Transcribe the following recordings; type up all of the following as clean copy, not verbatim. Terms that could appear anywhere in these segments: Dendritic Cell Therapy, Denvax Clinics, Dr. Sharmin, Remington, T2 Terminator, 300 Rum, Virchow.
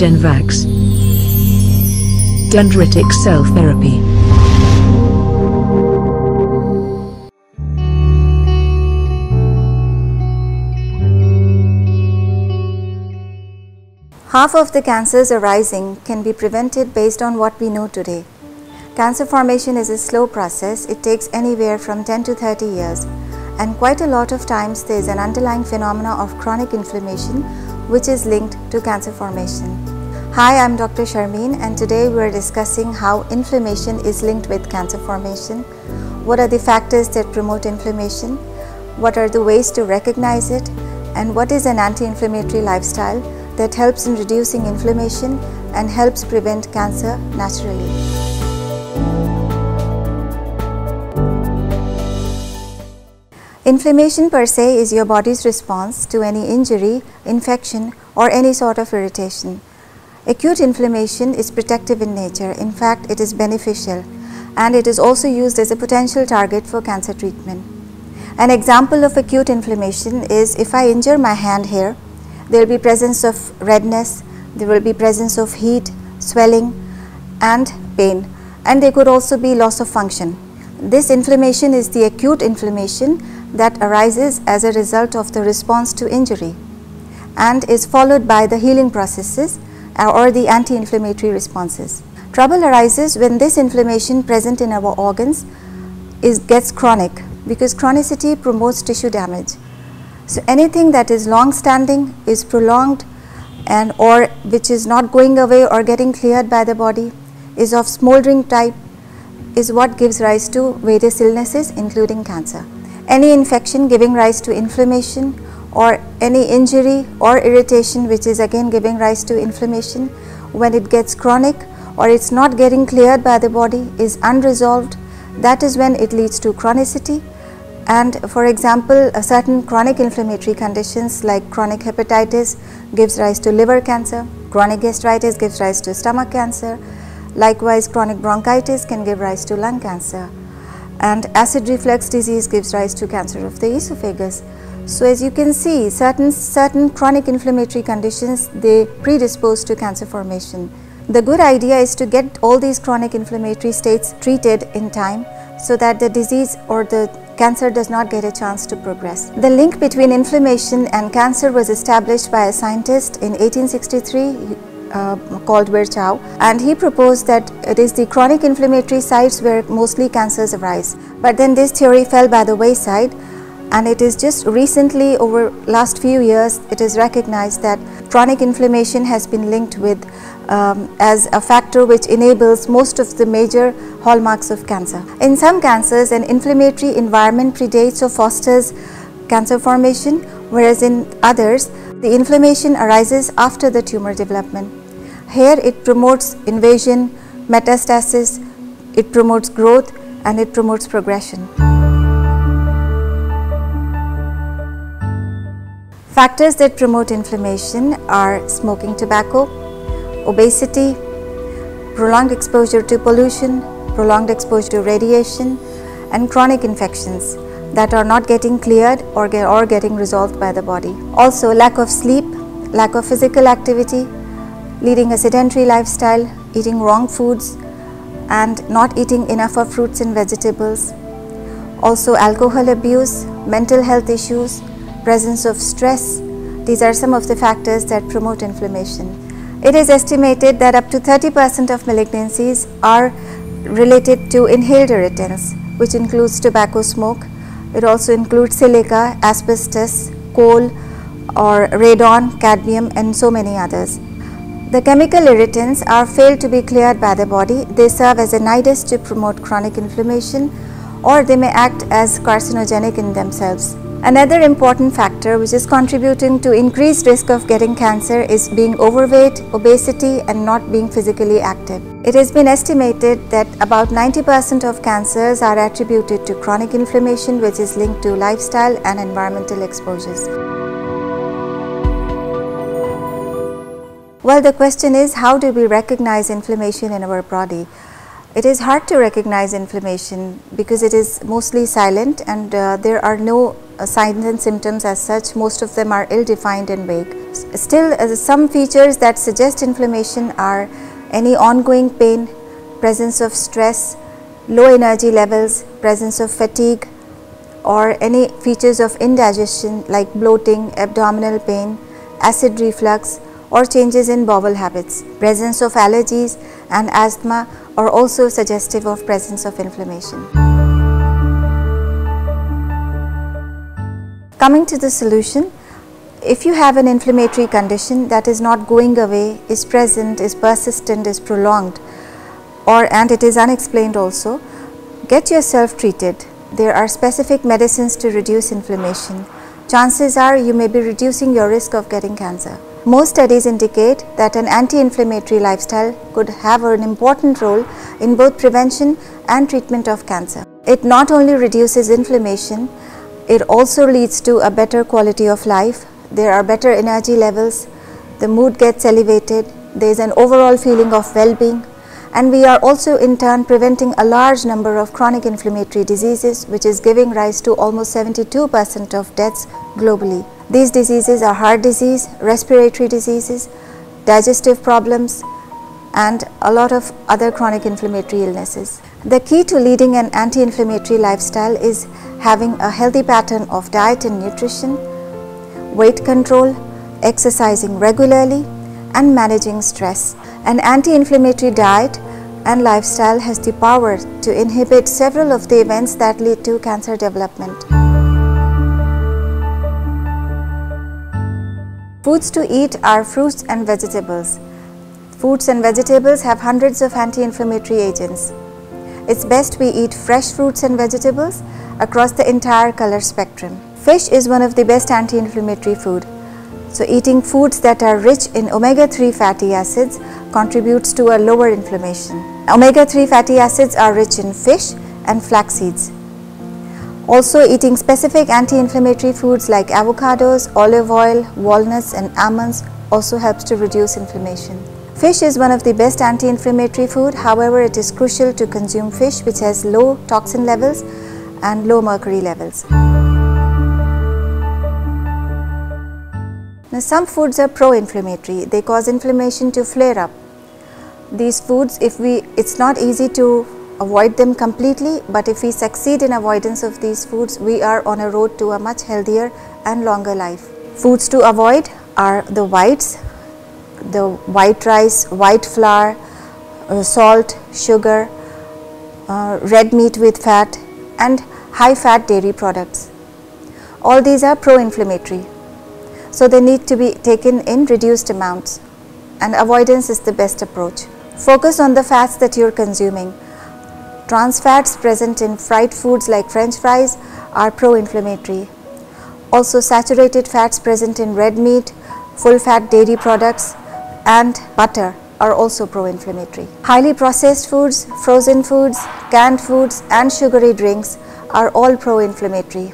Denvax. Dendritic Cell Therapy. Half of the cancers arising can be prevented based on what we know today. Cancer formation is a slow process. It takes anywhere from 10 to 30 years, and quite a lot of times there is an underlying phenomena of chronic inflammation which is linked to cancer formation. Hi, I'm Dr. Sharmin, and today we're discussing how inflammation is linked with cancer formation. What are the factors that promote inflammation? What are the ways to recognize it? And what is an anti-inflammatory lifestyle that helps in reducing inflammation and helps prevent cancer naturally? Inflammation per se is your body's response to any injury, infection, or any sort of irritation. Acute inflammation is protective in nature. In fact, it is beneficial, and it is also used as a potential target for cancer treatment. An example of acute inflammation is if I injure my hand here, there will be presence of redness, there will be presence of heat, swelling and pain, and there could also be loss of function. This inflammation is the acute inflammation that arises as a result of the response to injury and is followed by the healing processes or the anti-inflammatory responses. Trouble arises when this inflammation present in our organs gets chronic, because chronicity promotes tissue damage. So anything that is long-standing, is prolonged, and or which is not going away or getting cleared by the body, is of smoldering type, is what gives rise to various illnesses including cancer. Any infection giving rise to inflammation, or any injury or irritation which is again giving rise to inflammation, when it gets chronic or it's not getting cleared by the body, is unresolved, that is when it leads to chronicity. And for example, certain chronic inflammatory conditions like chronic hepatitis gives rise to liver cancer, chronic gastritis gives rise to stomach cancer, likewise chronic bronchitis can give rise to lung cancer, and acid reflux disease gives rise to cancer of the esophagus. So as you can see, certain chronic inflammatory conditions, they predispose to cancer formation. The good idea is to get all these chronic inflammatory states treated in time so that the disease or the cancer does not get a chance to progress. The link between inflammation and cancer was established by a scientist in 1863 called Virchow, and he proposed that it is the chronic inflammatory sites where mostly cancers arise. But then this theory fell by the wayside, and it is just recently, over last few years, it is recognized that chronic inflammation has been linked with as a factor which enables most of the major hallmarks of cancer. In some cancers, an inflammatory environment predates or fosters cancer formation, whereas in others, the inflammation arises after the tumor development. Here it promotes invasion, metastasis, it promotes growth, and it promotes progression. Factors that promote inflammation are smoking tobacco, obesity, prolonged exposure to pollution, prolonged exposure to radiation, and chronic infections that are not getting cleared or getting resolved by the body. Also, lack of sleep, lack of physical activity, leading a sedentary lifestyle, eating wrong foods, and not eating enough of fruits and vegetables. Also, alcohol abuse, mental health issues, presence of stress, these are some of the factors that promote inflammation. It is estimated that up to 30% of malignancies are related to inhaled irritants, which includes tobacco smoke. It also includes silica, asbestos, coal, or radon, cadmium, and so many others. The chemical irritants are failed to be cleared by the body. They serve as an nidus to promote chronic inflammation, or they may act as carcinogenic in themselves. Another important factor which is contributing to increased risk of getting cancer is being overweight, obesity, and not being physically active. It has been estimated that about 90% of cancers are attributed to chronic inflammation, which is linked to lifestyle and environmental exposures. Well, the question is, how do we recognize inflammation in our body? It is hard to recognize inflammation because it is mostly silent, and there are no signs and symptoms as such. Most of them are ill-defined and vague. Still, some features that suggest inflammation are any ongoing pain, presence of stress, low energy levels, presence of fatigue, or any features of indigestion like bloating, abdominal pain, acid reflux, or changes in bowel habits. Presence of allergies and asthma are also suggestive of presence of inflammation. Coming to the solution, if you have an inflammatory condition that is not going away, is present, is persistent, is prolonged, and it is unexplained also, get yourself treated. There are specific medicines to reduce inflammation. Chances are you may be reducing your risk of getting cancer. Most studies indicate that an anti-inflammatory lifestyle could have an important role in both prevention and treatment of cancer. It not only reduces inflammation, it also leads to a better quality of life. There are better energy levels, the mood gets elevated, there is an overall feeling of well-being, and we are also in turn preventing a large number of chronic inflammatory diseases, which is giving rise to almost 72% of deaths globally. These diseases are heart disease, respiratory diseases, digestive problems, and a lot of other chronic inflammatory illnesses. The key to leading an anti-inflammatory lifestyle is having a healthy pattern of diet and nutrition, weight control, exercising regularly, and managing stress. An anti-inflammatory diet and lifestyle has the power to inhibit several of the events that lead to cancer development. Foods to eat are fruits and vegetables. Fruits and vegetables have hundreds of anti-inflammatory agents. It's best we eat fresh fruits and vegetables across the entire color spectrum. Fish is one of the best anti-inflammatory food. So eating foods that are rich in omega-3 fatty acids contributes to a lower inflammation. Omega-3 fatty acids are rich in fish and flax seeds. Also, eating specific anti-inflammatory foods like avocados, olive oil, walnuts and almonds also helps to reduce inflammation. Fish is one of the best anti-inflammatory food. However, it is crucial to consume fish which has low toxin levels and low mercury levels. Now, some foods are pro-inflammatory. They cause inflammation to flare up. These foods, it's not easy to avoid them completely, but if we succeed in avoidance of these foods, we are on a road to a much healthier and longer life. Foods to avoid are the whites, the white rice, white flour, salt, sugar, red meat with fat, and high-fat dairy products. All these are pro-inflammatory. So they need to be taken in reduced amounts, and avoidance is the best approach. Focus on the fats that you are consuming. Trans fats present in fried foods like French fries are pro-inflammatory. Also, saturated fats present in red meat, full-fat dairy products and butter are also pro-inflammatory. Highly processed foods, frozen foods, canned foods and sugary drinks are all pro-inflammatory.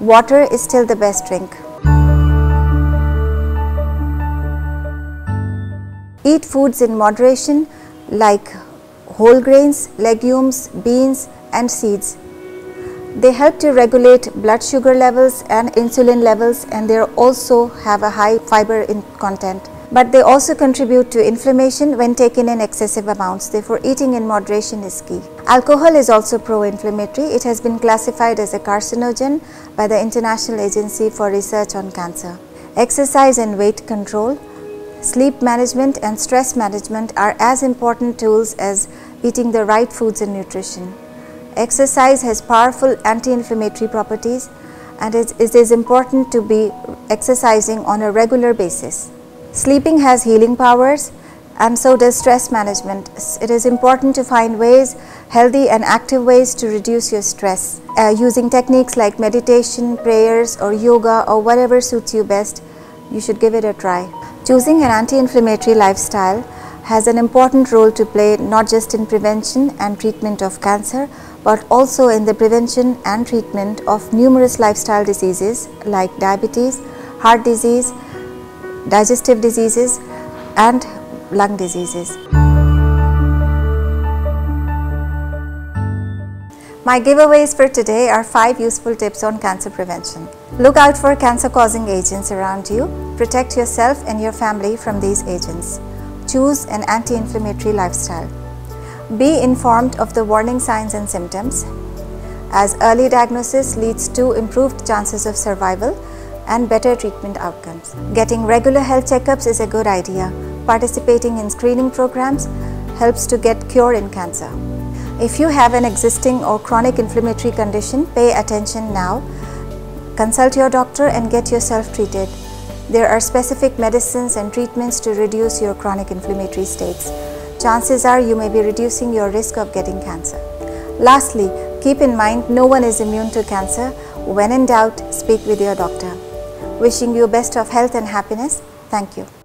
Water is still the best drink. Eat foods in moderation like whole grains, legumes, beans and seeds. They help to regulate blood sugar levels and insulin levels, and they also have a high fiber content. But they also contribute to inflammation when taken in excessive amounts. Therefore, eating in moderation is key. Alcohol is also pro-inflammatory. It has been classified as a carcinogen by the International Agency for Research on Cancer. Exercise and weight control, sleep management and stress management are as important tools as eating the right foods and nutrition. Exercise has powerful anti-inflammatory properties, and it is important to be exercising on a regular basis. Sleeping has healing powers, and so does stress management. It is important to find ways, healthy and active ways, to reduce your stress using techniques like meditation, prayers or yoga, or whatever suits you best. You should give it a try. Choosing an anti-inflammatory lifestyle has an important role to play not just in prevention and treatment of cancer, but also in the prevention and treatment of numerous lifestyle diseases like diabetes, heart disease, digestive diseases, and lung diseases. My giveaways for today are 5 useful tips on cancer prevention. Look out for cancer-causing agents around you. Protect yourself and your family from these agents. Choose an anti-inflammatory lifestyle. Be informed of the warning signs and symptoms, as early diagnosis leads to improved chances of survival and better treatment outcomes. Getting regular health checkups is a good idea. Participating in screening programs helps to get cure in cancer. If you have an existing or chronic inflammatory condition, pay attention now. Consult your doctor and get yourself treated. There are specific medicines and treatments to reduce your chronic inflammatory states. Chances are you may be reducing your risk of getting cancer. Lastly, keep in mind no one is immune to cancer. When in doubt, speak with your doctor. Wishing you best of health and happiness. Thank you.